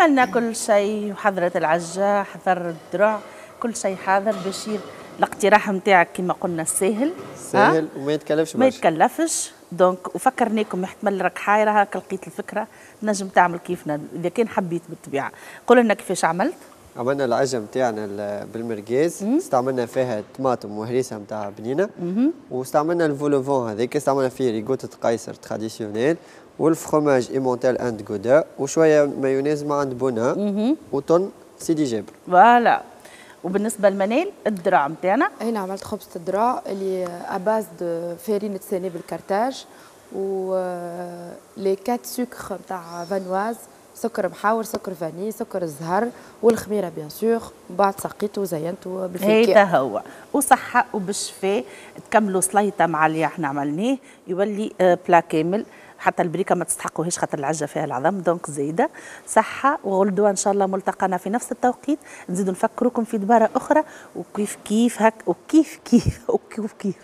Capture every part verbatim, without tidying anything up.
عملنا كل شيء وحضرت العجة، حضر الدرع، كل شيء حاضر باش الاقتراح نتاعك كما قلنا ساهل ساهل وما يتكلفش ما يتكلفش دونك. وفكرناكم احتمال راك حايره هاك لقيت الفكره نجم تعمل كيفنا اذا كان حبيت بالطبيعه. قول لنا كيفاش عملت. عملنا العجه نتاعنا بالمرقاز، استعملنا فيها طماطم وهريسه نتاع بنينه، واستعملنا الفولوفون هذاك استعملنا فيه ريغوت قيصر تراديسيونيل والفخماج ايمونتال اند غودا وشويه مايونيز مع عند بونا وطن سيدي جابر فوالا. وبالنسبه لمنال الدراع نتاعنا هنا عملت خبزه الدراع اللي اباز دو فرينه سنيب الكرتاج و لي كات سكر نتاع فانواز، سكر محاور، سكر فاني، سكر الزهر والخميره بيان سور. من بعد سقيته وزينته بالفكير. هذا هو وصحه وبالشفاء. تكملوا سليطه مع اللي احنا عملناه يولي بلا كامل، حتى البريكه ما تستحقوهاش خاطر العجه فيها العظم دونك زايده. صحه وغدوه ان شاء الله ملتقانا في نفس التوقيت، نزيدوا نفكروكم في دباره اخرى وكيف كيف هك وكيف كيف وكيف كيف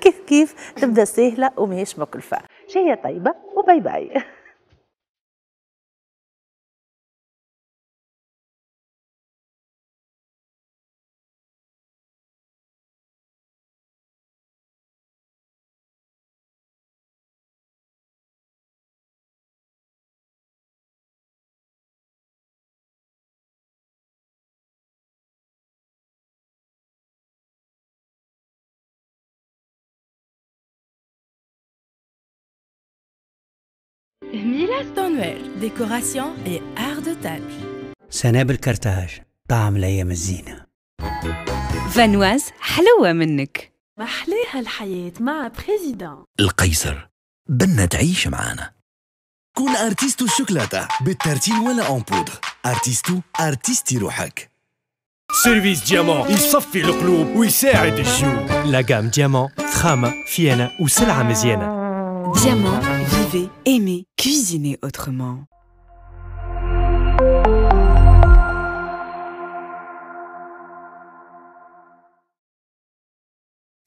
كيف كيف تبدا سهله وماهيش مكلفه. شهيه طيبه وباي باي. Miles Dunwell, décoration et art de table. سناب الكرتاج طعم لأيام الزينة. فانواز حلوة منك. محلاها الحياة مع بريزيدان. القيصر بدنا تعيش معانا. كون أرتيستو الشوكولاتة بالترتيل ولا أون بودر. أرتيستو أرتيستي روحك. سيرفيس ديامون يصفي القلوب ويساعد الشيوخ. لا جام ديامون فخامة فيانة وسلعة مزيانة. Diamant, vivez, aimez, cuisinez autrement.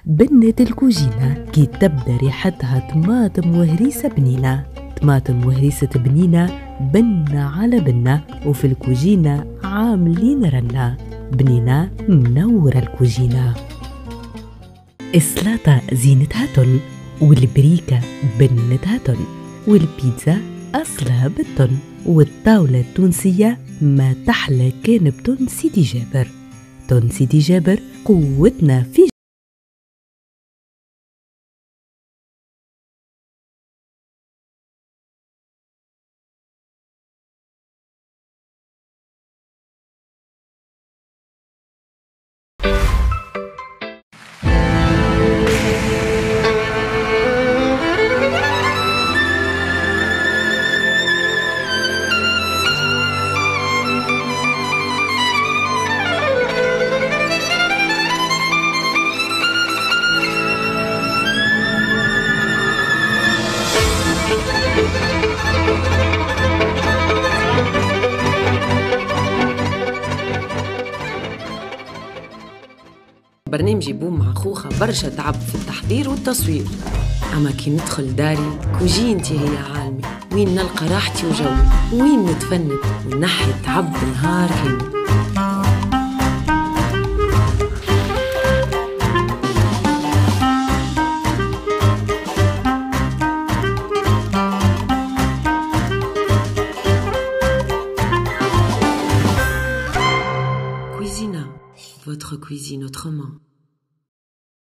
بنت الكوجينة كي تبدا ريحتها طماطم وهريسة بنينة، طماطم وهريسة بنينة بنة على بنة، وفي الكوجينة عاملين رنة، بنينة منورة الكوجينة. السلطة زينتها تل، والبريكة بنتها تن، والبيتزا أصلها بالتن، والطاولة التونسية ما تحلى كان بتن سيدي جابر. تن سيدي جابر قوتنا في برنامجي بوم مع خوخة برشا تعب في التحضير والتصوير، أما كي ندخل داري كوجينتي هي عالمي، وين نلقى راحتي وجوي، وين نتفند ونحي تعب النهار كامل. Votre cuisine autrement.